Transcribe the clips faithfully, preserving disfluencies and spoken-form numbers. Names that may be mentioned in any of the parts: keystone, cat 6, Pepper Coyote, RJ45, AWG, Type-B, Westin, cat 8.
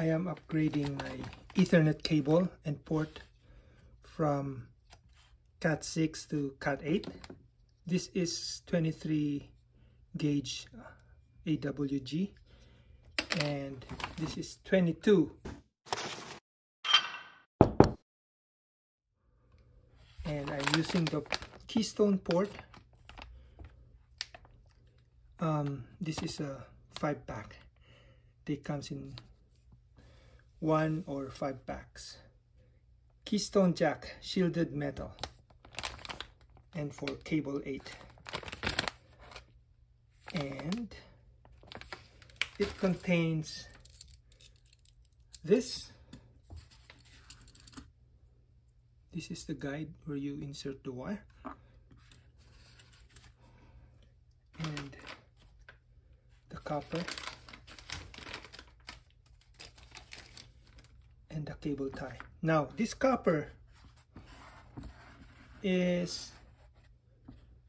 I am upgrading my Ethernet cable and port from cat six to cat eight. This is twenty-three gauge A W G and this is twenty-two. And I'm using the Keystone port. Um, this is a five pack. They comes in one or five packs. Keystone jack, shielded metal, and for cable eight. And it contains this. This is the guide where you insert the wire. And the copper. And the cable tie. Now, this copper is,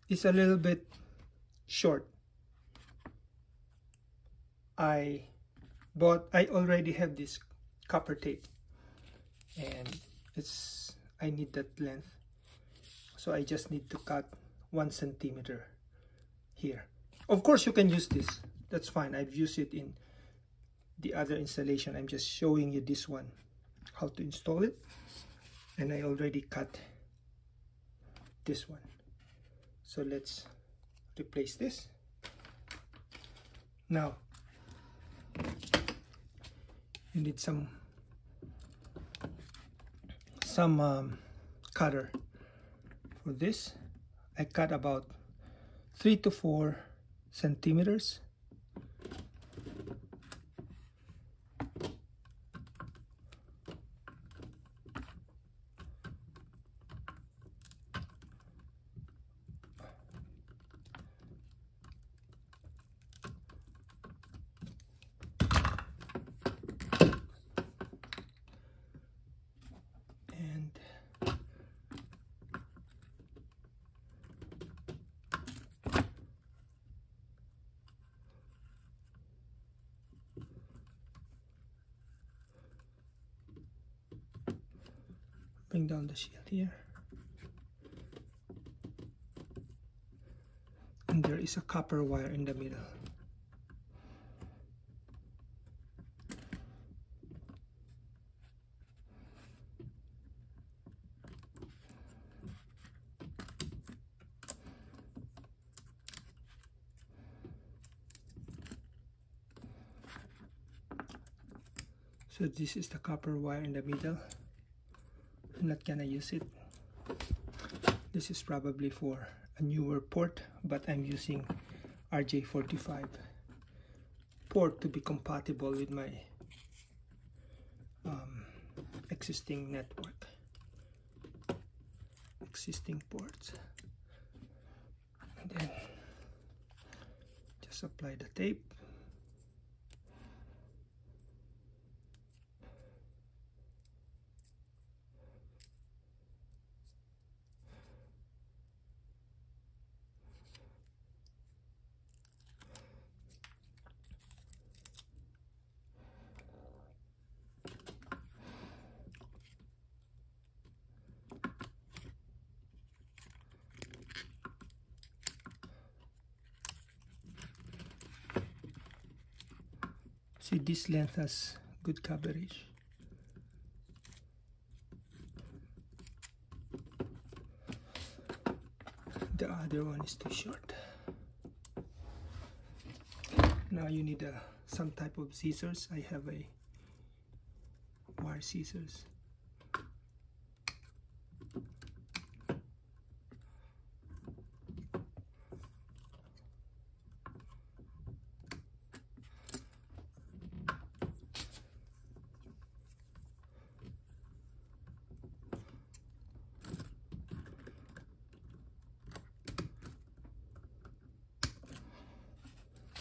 is a little bit short. I bought, I already have this copper tape. And it's, I need that length, so I just need to cut one centimeter here. Of course you can use this, that's fine. I've used it in the other installation. I'm just showing you this one, how to install it. And I already cut this one. So let's replace this. Now, you need some some um, cutter for this. I cut about three to four centimeters, bring down the shield here, and there is a copper wire in the middle. So this is the copper wire in the middle. I'm not gonna use it. This is probably for a newer port, but I'm using R J forty-five port to be compatible with my um, existing network, existing ports. And then just apply the tape. See, this length has good coverage. The other one is too short. Now you need a, some type of scissors. I have a wire scissors.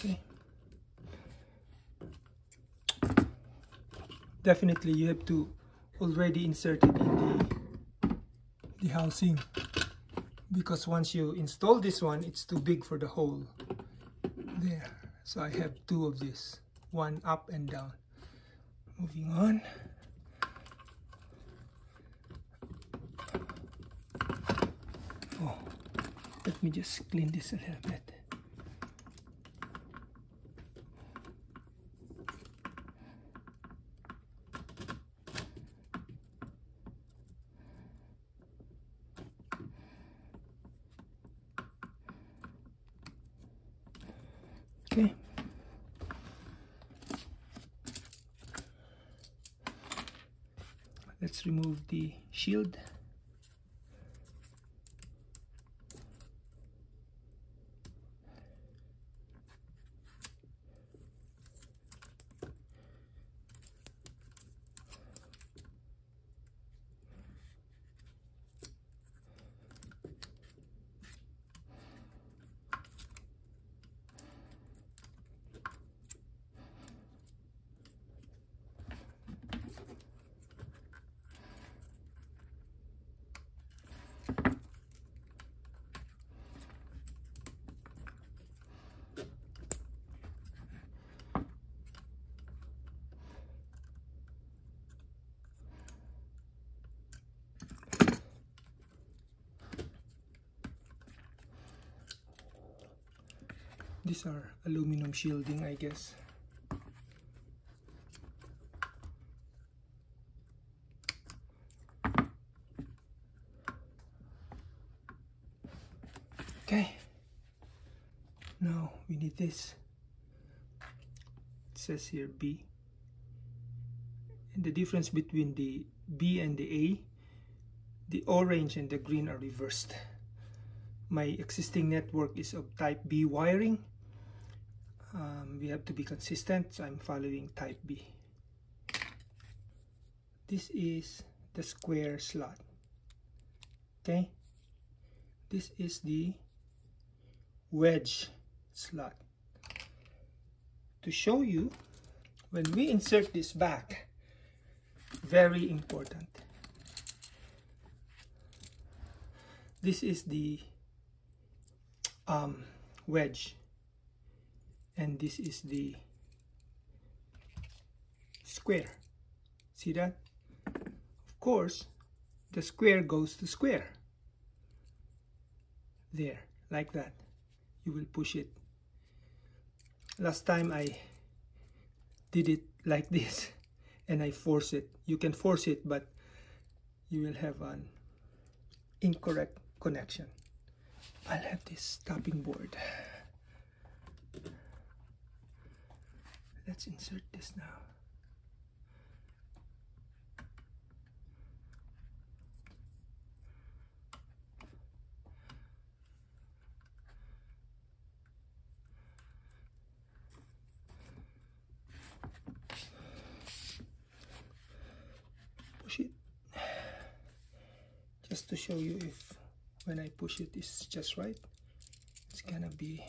Okay. Definitely you have to already insert it in the, the housing, because once you install this one, it's too big for the hole there. So I have two of this, one up and down. Moving on. Oh, let me just clean this a little bit. Okay. Let's remove the shield. These are aluminum shielding, I guess. Okay. Now we need this. It says here B. And the difference between the B and the A, the orange and the green are reversed. My existing network is of Type-B wiring. Um, we have to be consistent, so I'm following Type-B. This is the square slot. Okay, this is the wedge slot. To show you, when we insert this back, very important. This is the um, wedge. And this is the square. See that? Of course, the square goes to square. There, like that. You will push it. Last time I did it like this and I force it. You can force it, but you will have an incorrect connection. I'll have this stopping board. Let's insert this now. Push it. Just to show you if when I push it, it's just right. It's gonna be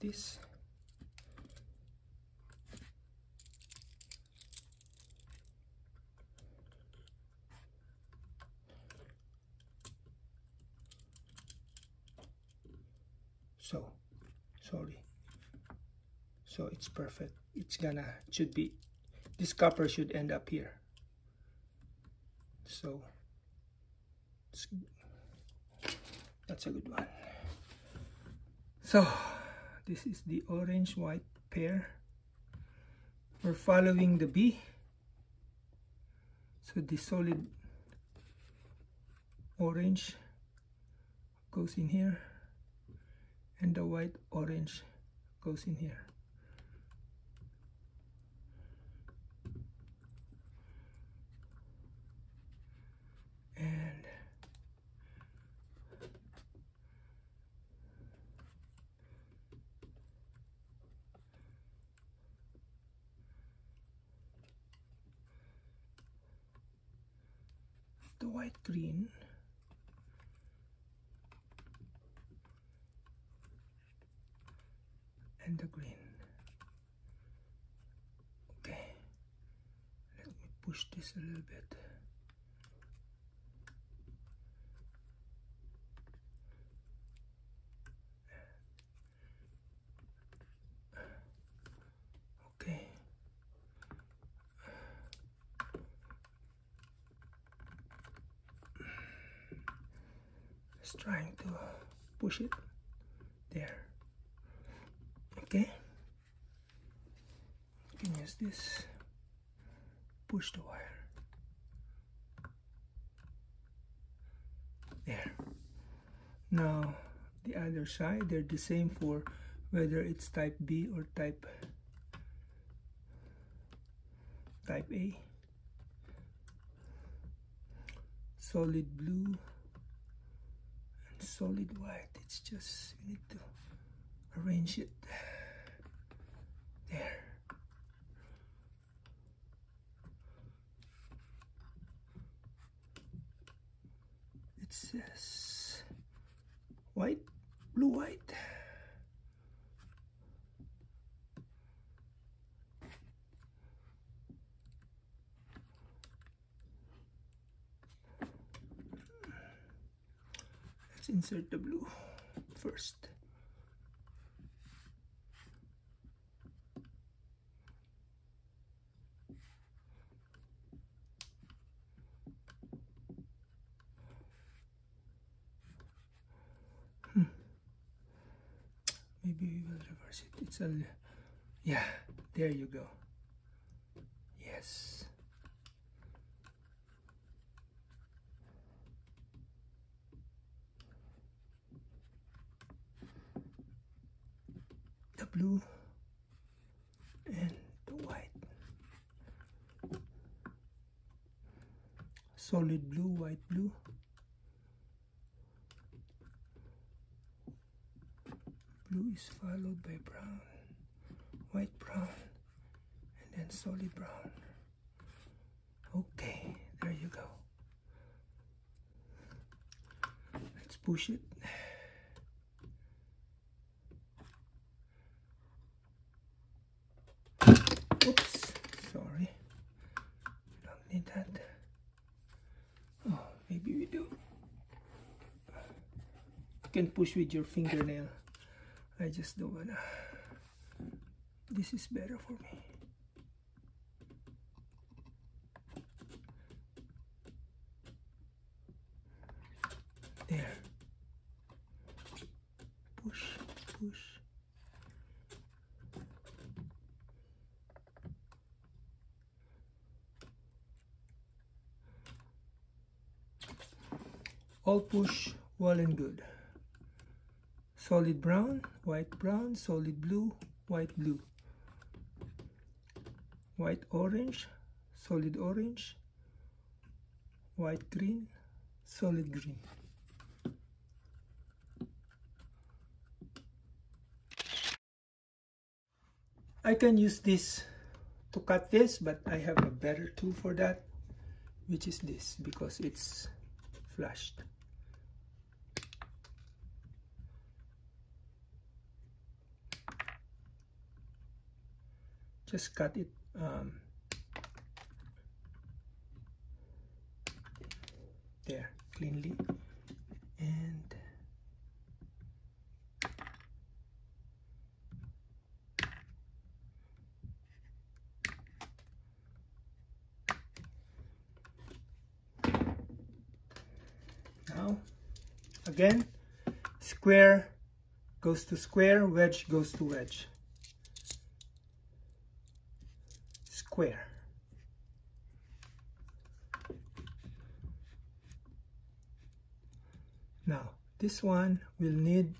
this. So, sorry. So it's perfect. It's gonna, it should be, this copper should end up here. So, that's a good one. So, this is the orange-white pair. We're following the B. So the solid orange goes in here. And the white orange goes in here. And the white green and the green. Okay, let me push this a little bit. Okay, just trying to push it there. Okay, you can use this, push the wire there. Now the other side, they're the same for whether it's type B or type type A. Solid blue and solid white. It's just we need to arrange it there. It says white, blue, white. Let's insert the blue first. Maybe we will reverse it. It's a, yeah, there you go. Yes. The blue and the white. Solid blue, white blue. Blue is followed by brown, white brown, and then solid brown. Okay, there you go. Let's push it. Oops, sorry. Don't need that. Oh, maybe we do. You can push with your fingernail. I just don't wanna. This is better for me. There. Push, push. All push, well and good. Solid brown, white brown, solid blue, white blue, white orange, solid orange, white green, solid green. I can use this to cut this, but I have a better tool for that, which is this, because it's flushed. Just cut it um, there cleanly, and now again, square goes to square, wedge goes to wedge. Square. Now this one will need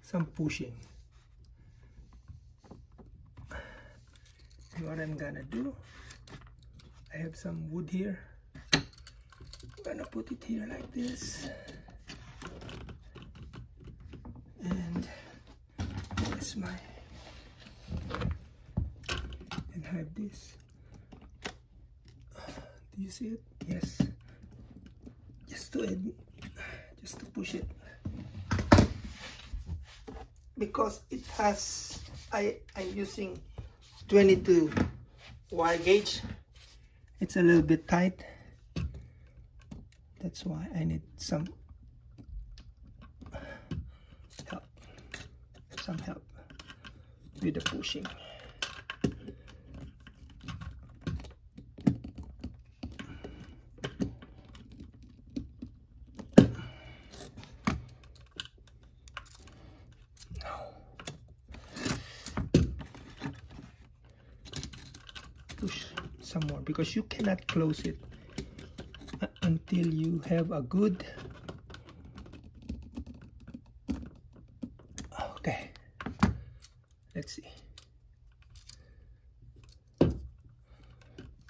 some pushing. What I'm gonna do, I have some wood here. I'm gonna put it here like this, and that's my have this. Do you see it? Yes. Just to add, just to push it, because it has. I I'm using twenty-two wire gauge. It's a little bit tight. That's why I need some help. Some help with the pushing. push some more, because you cannot close it until you have a good. Okay, let's see.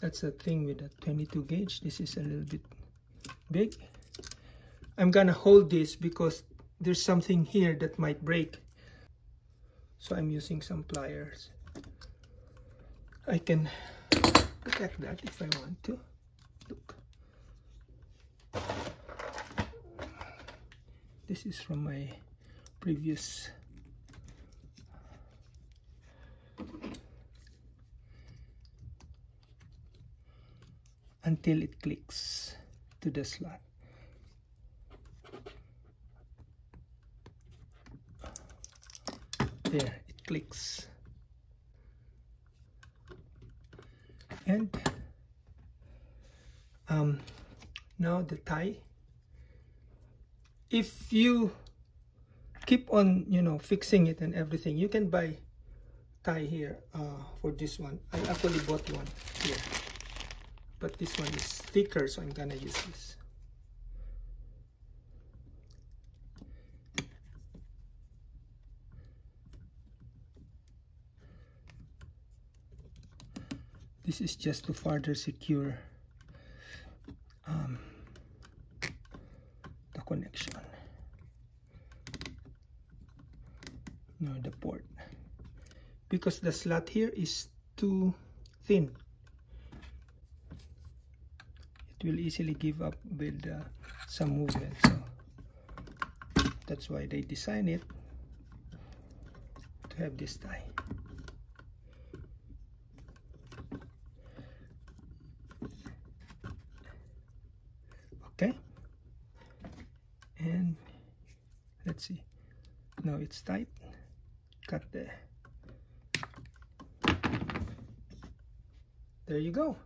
That's the thing with the twenty-two gauge. This is a little bit big. I'm gonna hold this because there's something here that might break. So I'm using some pliers. I can look at that if I want to. Look. This is from my previous. Until it clicks to the slot. There, it clicks. And um, now the tie. If you keep on, you know, fixing it and everything, you can buy tie here uh, for this one. I actually bought one here. But this one is thicker, so I'm gonna use this. This is just to further secure um, the connection. No, the port. Because the slot here is too thin. Will easily give up with uh, some movement, so that's why they design it to have this tie. Okay, and let's see, now it's tight. Cut there. There you go.